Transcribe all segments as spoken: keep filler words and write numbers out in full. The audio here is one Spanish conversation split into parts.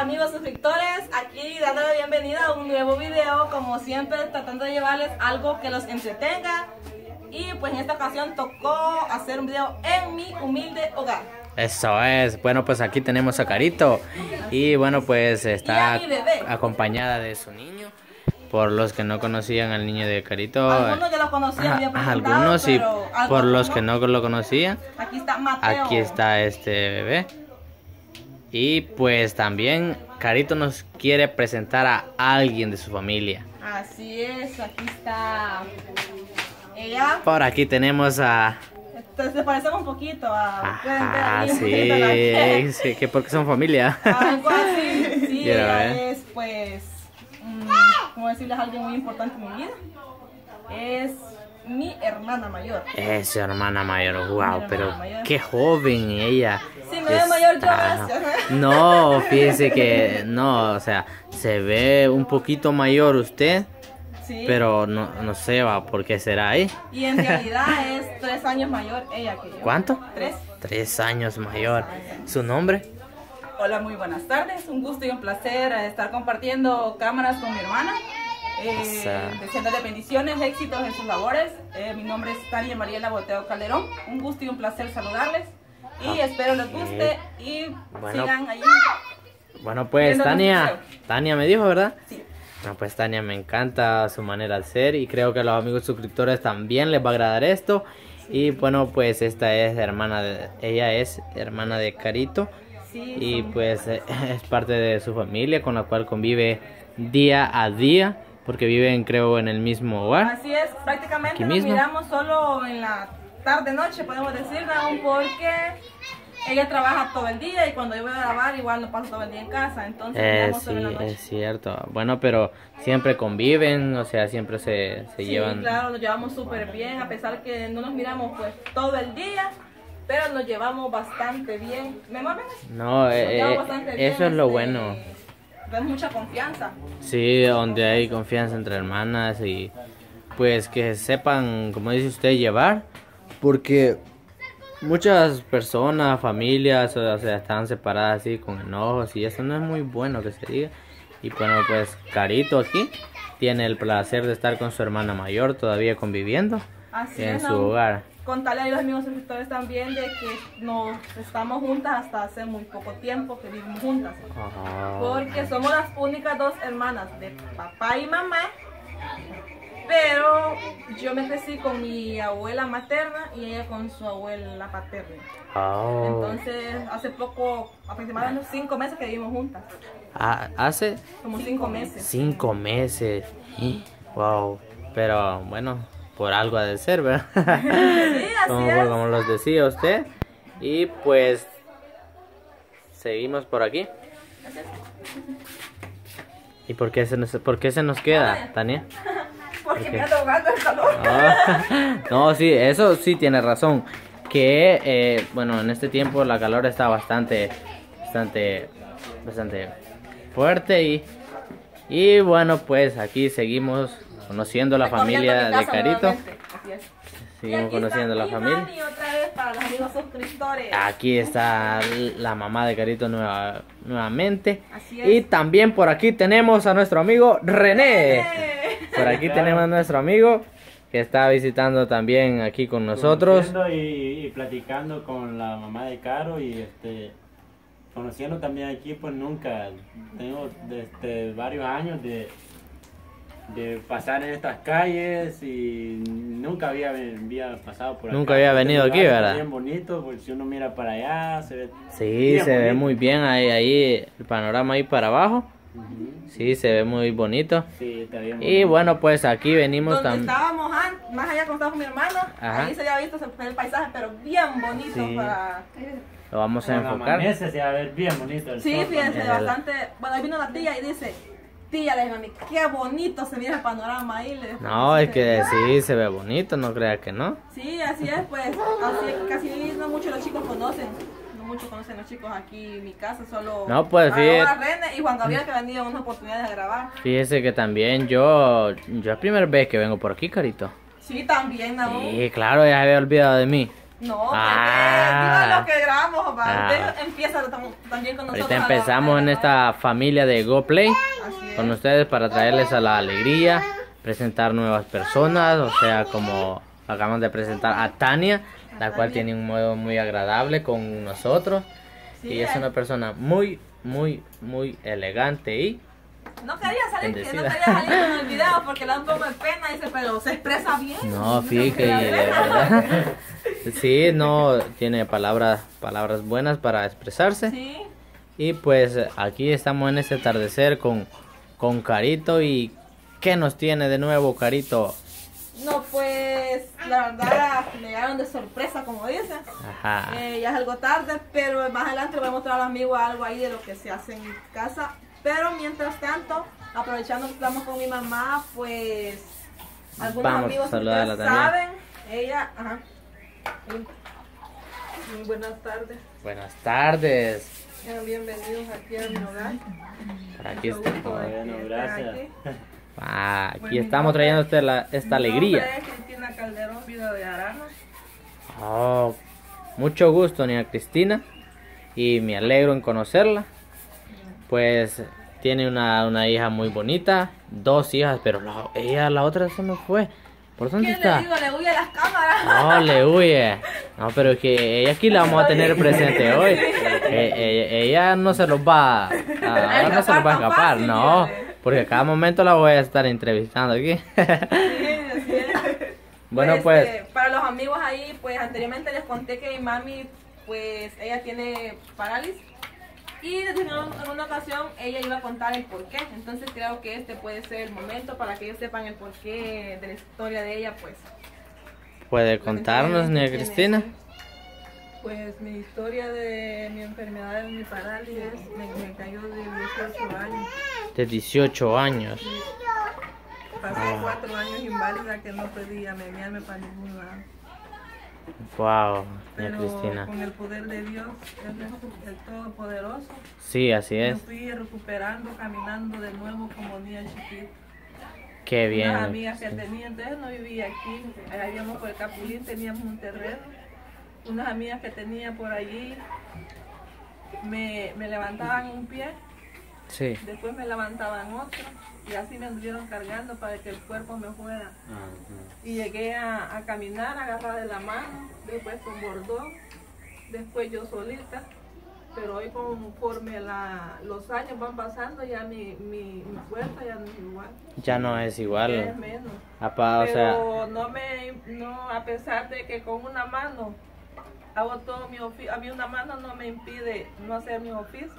amigos suscriptores, aquí dando la bienvenida a un nuevo video, como siempre tratando de llevarles algo que los entretenga. Y pues en esta ocasión tocó hacer un video en mi humilde hogar. Eso es, bueno pues aquí tenemos a Carito. Y bueno pues está acompañada de su niño. Por los que no conocían al niño de Carito, algunos ya lo conocían, ya algunos y por los que no lo conocían, aquí está Mateo. Aquí está este bebé. Y pues también Carito nos quiere presentar a alguien de su familia. Así es, aquí está ella. Por aquí tenemos a... Entonces parecemos un poquito a... Ah, sí, que sí, que porque son familia. Algo así, sí, ella es pues... como decirles, alguien muy importante en mi vida. Es mi hermana mayor. Es su hermana mayor, wow, pero qué joven ella. Si me ve mayor, yo. No, fíjese que no, o sea, se ve un poquito mayor usted, sí, pero no, no sé va por qué será ahí. Y en realidad es tres años mayor ella que yo. ¿Cuánto? Tres. Tres años mayor. ¿Su nombre? Hola, muy buenas tardes, un gusto y un placer estar compartiendo cámaras con mi hermana, eh, deseándole bendiciones, éxitos en sus labores. Eh, mi nombre es Daniel Mariela Boteo Calderón, un gusto y un placer saludarles y okay. espero les guste y bueno, sigan ahí. Bueno pues Tania, Tania me dijo, ¿verdad? Sí. Bueno pues Tania, me encanta su manera de ser y creo que a los amigos suscriptores también les va a agradar esto. Sí. Y bueno pues esta es hermana, de, ella es hermana de Carito. Sí, y pues es parte de su familia con la cual convive día a día porque viven creo en el mismo hogar. Así es, prácticamente aquí nos mismo. Miramos solo en la tarde noche podemos decir, ¿no? Porque ella trabaja todo el día y cuando yo voy a grabar igual no paso todo el día en casa, entonces eh, miramos sí, solo en la noche. Es cierto, bueno pero siempre conviven, o sea siempre se, se sí, llevan. Sí, claro, nos llevamos súper bien a pesar que no nos miramos pues todo el día. Pero nos llevamos bastante bien. ¿Me mames? No, eh, bastante bien, eso es lo este, bueno. Es mucha confianza. Sí, donde hay confianza entre hermanas y pues que sepan, como dice usted, llevar. Porque muchas personas, familias, o sea, están separadas así con enojos y eso no es muy bueno que se diga. Y bueno, pues Carito aquí tiene el placer de estar con su hermana mayor todavía conviviendo así en es, su no. hogar. Contarle a los amigos suscriptores también de que nos estamos juntas hasta hace muy poco tiempo que vivimos juntas. Ajá. Porque somos las únicas dos hermanas de papá y mamá. Pero yo me crecí con mi abuela materna y ella con su abuela paterna. Oh. Entonces hace poco, aproximadamente unos cinco meses que vivimos juntas. Ah, ¿hace? Como cinco meses. Cinco meses. Wow. Pero bueno... por algo ha de ser, ¿verdad? Sí, así como, es. Como los decía usted. Y pues... seguimos por aquí. Gracias. ¿Y por qué se nos, por qué se nos queda, Tania? Porque ¿Por me ando ahogando el calor. No, no, sí, eso sí tiene razón. Que, eh, bueno, en este tiempo la calor está bastante... Bastante... Bastante fuerte y... Y bueno, pues aquí seguimos... conociendo la familia de Carito. Seguimos conociendo la familia. Y otra vez para los amigos suscriptores. Aquí está la mamá de Carito nueva, nuevamente. Así es. Y también por aquí tenemos a nuestro amigo René. ¡Eh! Por aquí claro. tenemos a nuestro amigo que está visitando también aquí con nosotros. Y, y platicando con la mamá de Caro y este... conociendo también aquí pues nunca. Tengo este, varios años de... de pasar en estas calles y nunca había, había pasado por acá. Nunca había venido este aquí, ¿verdad? Bien bonito, porque si uno mira para allá se ve... Sí, se bonito. ve muy bien ahí, ahí el panorama ahí para abajo. Uh-huh. Sí, se ve muy bonito. Sí, está bien bonito. Y bueno, pues aquí venimos también. Estábamos antes, más allá cuando estábamos con mi hermano, Ajá. ahí se había visto el paisaje, pero bien bonito sí. para... Lo vamos a bueno, enfocar. Amanece, se va a ver bien bonito el Sí, sol, fíjense, también. bastante... Bueno, ahí vino la tía y dice... Tía, le digo a mí, qué bonito se mira el panorama ahí. Le no, es que sí, se ve bonito, no creas que no. Sí, así es, pues, así es que casi no muchos los chicos conocen, no muchos conocen los chicos aquí en mi casa, solo no, pues, ahora René y Juan Gabriel que han tenido unas oportunidades de grabar. Fíjese que también yo, yo es la primera vez que vengo por aquí, Carito. Sí, también, ¿no? Sí, claro, ya se había olvidado de mí. No, ah, porque digo lo que grabamos, papá. Ah, empieza también con nosotros. Ahorita empezamos en esta familia de Go Play con ustedes para traerles a la alegría, presentar nuevas personas, o sea, como acabamos de presentar a Tania, la a cual Tania. tiene un modo muy agradable con nosotros. Sí, y es una persona muy, muy, muy elegante y... No quería salir, que no quería salir en el video porque le da un poco de pena, dice, pero se expresa bien. No, fíjate, de verdad. Sí, no, tiene palabras, palabras buenas para expresarse. Sí. Y pues aquí estamos en este atardecer con, con Carito. ¿Y qué nos tiene de nuevo, Carito? No, pues la verdad me llegaron de sorpresa, como dicen. Ajá. Eh, ya es algo tarde, pero más adelante voy a mostrar a los amigos algo ahí de lo que se hace en casa. Pero mientras tanto, aprovechando que estamos con mi mamá, pues algunos Vamos amigos que saben, ella, ajá. Y, y buenas tardes. Buenas tardes. Bienvenidos aquí a mi hogar. Aquí está. Bueno, gracias. Aquí, ah, aquí pues estamos trayendo usted la, esta mi alegría. Nombre es Cristina Calderón, viuda de Arano. Oh, mucho gusto, niña Cristina, y me alegro en conocerla. Pues tiene una, una hija muy bonita, dos hijas, pero la, ella, la otra se me fue. ¿Por dónde está? ¿Qué le digo? Le huye a las cámaras. No, le huye. No, pero es que ella aquí la vamos a tener presente hoy. eh, eh, ella no se los va a, a ahora no se los va a escapar, no. Porque a cada momento la voy a estar entrevistando aquí. Bueno, pues. Este, para los amigos ahí, pues anteriormente les conté que mi mami, pues ella tiene parálisis. Y desde una, una ocasión ella iba a contar el porqué, entonces creo que este puede ser el momento para que ellos sepan el porqué de la historia de ella, pues. ¿Puede contarnos, niña Cristina? Pues mi historia de mi enfermedad, de mi parálisis, me, me cayó de dieciocho años. ¿De dieciocho años? Sí. Pasé ah. cuatro años inválida que no podía menearme para ningún lado. Wow, doña Cristina. Con el poder de Dios, el, el Todopoderoso. Sí, así es. Me fui recuperando, caminando de nuevo como niña chiquita. Qué bien. Las amigas que tenía, entonces no vivía aquí. Allá íbamos por el Capulín, teníamos un terreno. Unas amigas que tenía por allí me, me levantaban un pie. Sí. Después me levantaban otro. Y así me anduvieron cargando para que el cuerpo me fuera. Uh-huh. Y llegué a, a caminar, agarrada de la mano, después con bordón, después yo solita. Pero hoy conforme la, los años van pasando, ya mi, mi, mi fuerza ya no es igual. Ya no es igual. Es menos. Apa, Pero o sea... no me, no, a pesar de que con una mano hago todo mi oficio, a mí una mano no me impide no hacer mis oficios.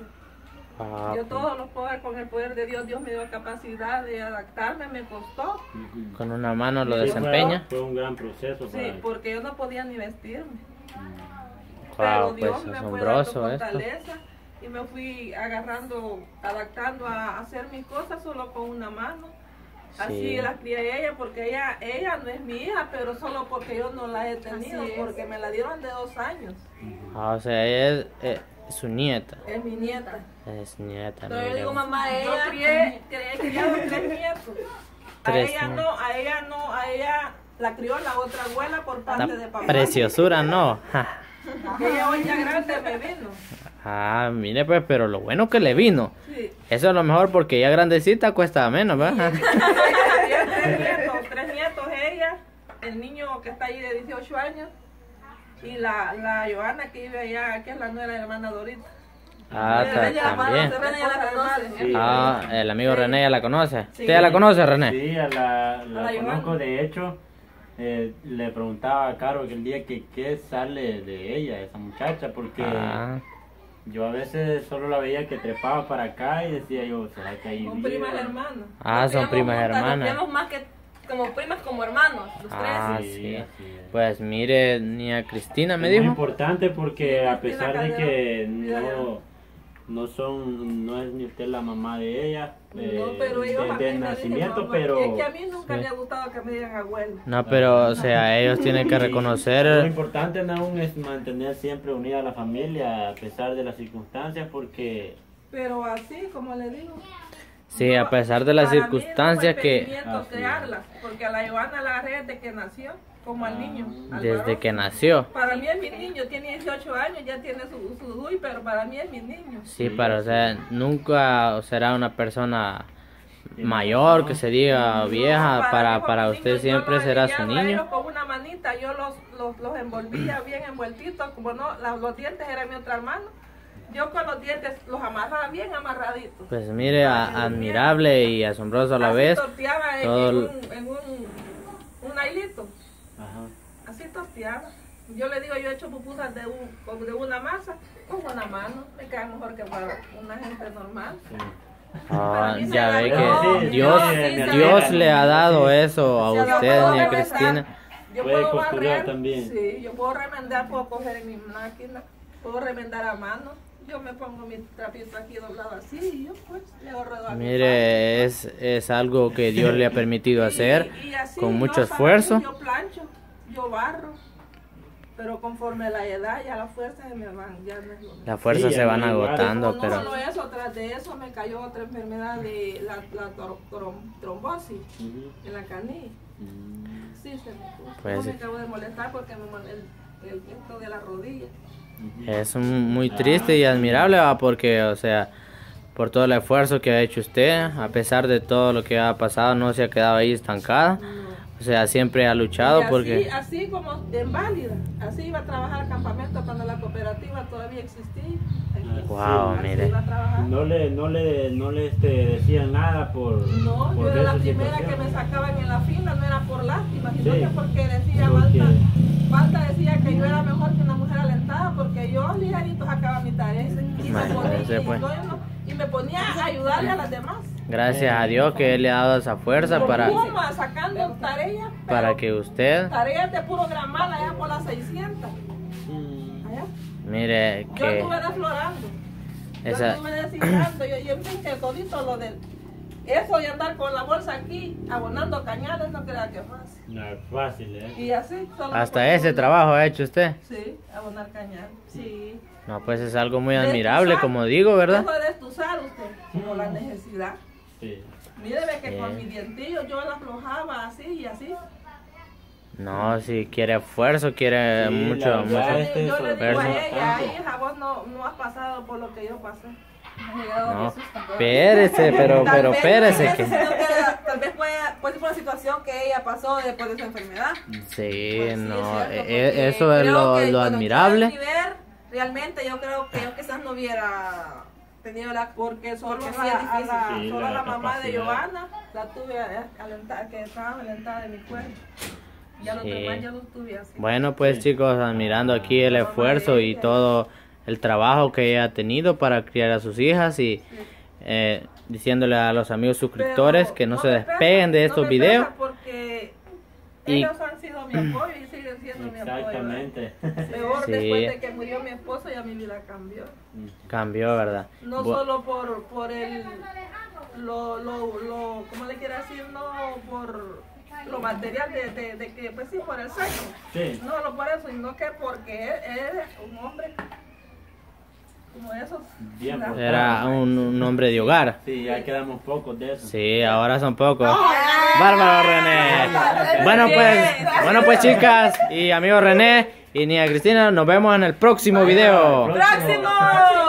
Ah, yo todo lo puedo con el poder de Dios. Dios me dio capacidad de adaptarme, me costó. Con una mano lo desempeña. Fue un gran proceso. Sí, para porque yo no podía ni vestirme. Wow, pero Dios pues, me asombroso fue dando fortaleza esto. Y me fui agarrando, adaptando a hacer mis cosas solo con una mano. Sí. Así la crié ella, porque ella, ella no es mi hija, pero solo porque yo no la he tenido, porque me la dieron de dos años. Ah, o sea, ella... Eh, su nieta. Es mi nieta. Es nieta. Pero yo digo, mamá, ella yo crié, crié, crié tres nietos. A tres ella nietos. no, a ella no, a ella la crió la otra abuela por parte la de papá. Preciosura, no. Ella hoy ya grande me vino. Ah, mire pues, pero lo bueno que le vino. Sí. Eso es lo mejor porque ya grandecita cuesta menos, ¿verdad? Sí. tres nietos, tres nietos ella, el niño que está ahí de dieciocho años. Y la, la Giovanna que vive allá, que es la nuera de la hermana Dorita. Ah, René ya también. La, René ya la conoce. Sí, ah, el amigo René ya la conoce. Sí. ¿Usted ya la conoce, René? Sí, a la, la, la conozco. De hecho, eh, le preguntaba a Caro que el día que qué sale de ella, esa muchacha, porque ah. yo a veces solo la veía que trepaba para acá y decía yo, ¿será que ahí son primas hermanas? Ah, nos son primas juntas, hermanas. Nos más que como primas, como hermanos, los ah, tres. Sí, sí. Pues mire, ni a Cristina me es dijo. Es importante porque a pesar de que no, no son, no es ni usted la mamá de ella, eh, no, pero ellos de, de nacimiento, dije, pero... Es que a mí nunca sí. me ha gustado que me digan abuelo. No, pero o sea, ellos tienen que reconocer... Lo importante aún es mantener siempre unida a la familia a pesar de las circunstancias porque... Pero así, como le digo... Sí, no, a pesar de las circunstancias que... Crearla, porque a la Giovanna la agarré desde que nació. como al niño. Alvaro. Desde que nació. Para mí es mi niño, tiene dieciocho años, ya tiene su, su D U I, pero para mí es mi niño. Sí, pero o sea, nunca será una persona mayor, que se diga vieja, no, para, para, para usted niño, siempre será su niño. Con una manita, yo los, los, los envolvía bien envueltitos, como no, los dientes eran mi otro hermano. Yo con los dientes los amarraba bien amarraditos. Pues mire, a, admirable y asombroso a la así vez. Torteaba todo en, un, en un, un ailito. Ajá. Así torteaba. Yo le digo, yo he hecho pupusas de, un, de una masa con una mano. Me cae mejor que para una gente normal. Sí. Ah, ya ve que Dios, Dios le ha dado eso a usted, doña Cristina. Yo puedo costurar también. Sí, yo puedo remendar, puedo coger en mi máquina, puedo remendar a mano. Yo me pongo mi trapito aquí doblado así y yo pues le ahorro a mi mire, es, es algo que Dios le ha permitido hacer y, y, y así, con mucho yo, esfuerzo. Yo plancho, yo barro, pero conforme la edad ya las fuerzas se me van, ya no es lo mismo. Las fuerzas sí, se van agotando, pero... No, no solo eso, tras de eso me cayó otra enfermedad de la, la trombosis uh-huh. en la canilla. Uh-huh. Sí, se me puso. Pues, no me acabo de molestar porque me molestó el, el viento de la rodilla. Es muy triste y admirable, ¿va? Porque, o sea, por todo el esfuerzo que ha hecho usted, a pesar de todo lo que ha pasado, no se ha quedado ahí estancada. No. O sea, siempre ha luchado así, porque... Así como de inválida, así iba a trabajar al campamento cuando la cooperativa todavía existía. Wow, sí, mire. No le, no le, no le este, decían nada por... No, por yo era la primera que me sacaban en la fila, no era por lástima, sino sí, que porque decía porque... Balta, Balta decía que yo era mejor que una mujer alentada porque yo ligerito sacaba mi tarea y, vale, me ponía, y, y me ponía a ayudarle a las demás. Gracias a Dios que Él le ha dado esa fuerza para... Puma, sacando tareas, para que usted... Tareas de puro gramal allá por las seiscientas. Allá. Mire que... Yo estuve desflorando. Esa... Yo estuve designando. Yo, yo empecé todito lo del... Eso de andar con la bolsa aquí, abonando cañales, no crea que es fácil. No es fácil, ¿eh? Y así... Solo hasta ese un... trabajo ha hecho usted. Sí, abonar cañales. Sí. No, pues es algo muy admirable, destuzar, como digo, ¿verdad? Eso de destuzar usted, por la necesidad. Sí. Míreme que sí, con mi dientillo yo la aflojaba así y así. No, si quiere esfuerzo, quiere sí, mucho, mucho. Este yo le digo a ella, hija, vos no, no has pasado por lo que yo pasé. No, espérese, pero, pero espérese que... Tal vez fue por la situación que ella pasó después de su enfermedad. Sí, pues, no, sí, es cierto, eso es lo, lo admirable. Nivel, realmente yo creo que yo quizás no hubiera... Tenía la, porque solo porque la, a la, sí, solo la, la mamá de Giovanna la tuve a, a, alentar, que estaba alentada de mi cuerpo. Ya sí, los demás ya los tuve así. Bueno, pues sí, chicos, admirando aquí el la esfuerzo y todo el trabajo que ella ha tenido para criar a sus hijas y sí, eh, diciéndole a los amigos suscriptores pero que no, no se despeguen pesa, de estos no videos. Porque y... ellos han sido mi apoyo y siguen siendo mi apoyo. Exactamente. Peor sí, después de que murió mi esposo ya mi vida cambió. Cambió, ¿verdad? No Bu solo por, por el... Lo, lo, lo, ¿cómo le quiero decir? No por lo material de, de, de que... Pues sí, por el sexo. Sí. No solo por eso, sino que porque él, él es un hombre... Como esos, era un, un hombre de hogar. Sí, ya quedamos pocos de eso. Sí, ahora son pocos. Bárbaro René. Bueno pues, bueno pues chicas y amigos René y niña Cristina, nos vemos en el próximo video. ¡Próximo!